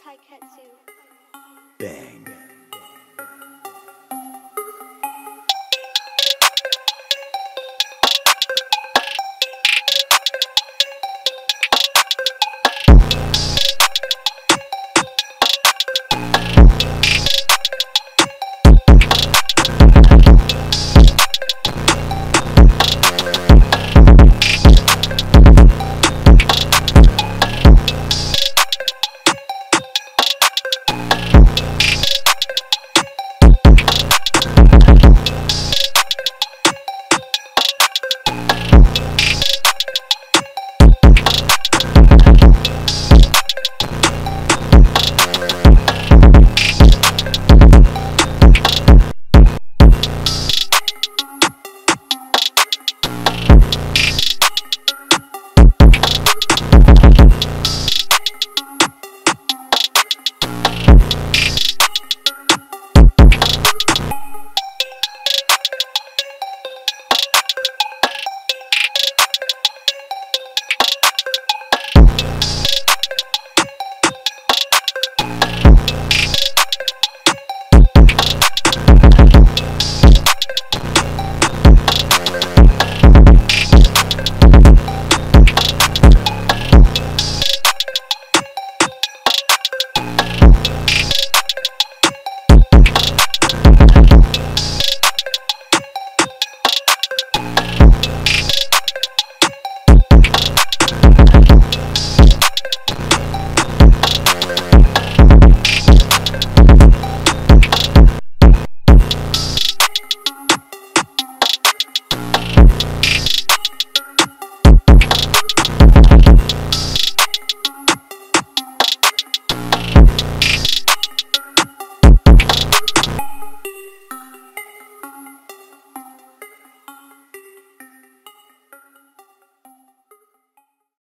Taiketsu. Bang.